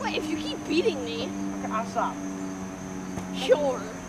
Wait, if you keep beating me... Okay, I'll stop. Sure.